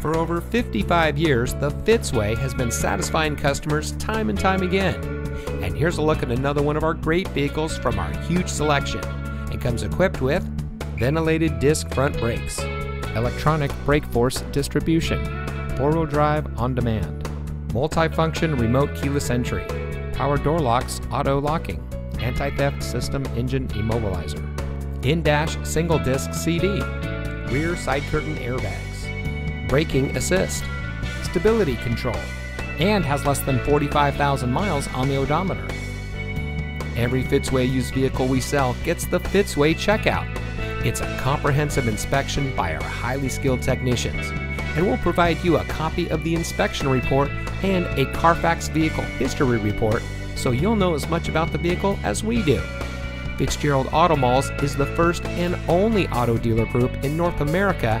for over 55 years, the Fitzway has been satisfying customers time and time again. And here's a look at another one of our great vehicles from our huge selection. It comes equipped with ventilated disc front brakes, electronic brake force distribution, four-wheel drive on demand, multi-function remote keyless entry, power door locks auto locking, anti-theft system engine immobilizer, in-dash single disc CD, rear side curtain airbags, braking assist, stability control, and has less than 45,000 miles on the odometer. Every Fitzway used vehicle we sell gets the Fitzway checkout. It's a comprehensive inspection by our highly skilled technicians, and we'll provide you a copy of the inspection report and a Carfax vehicle history report, so you'll know as much about the vehicle as we do. Fitzgerald Auto Malls is the first and only auto dealer group in North America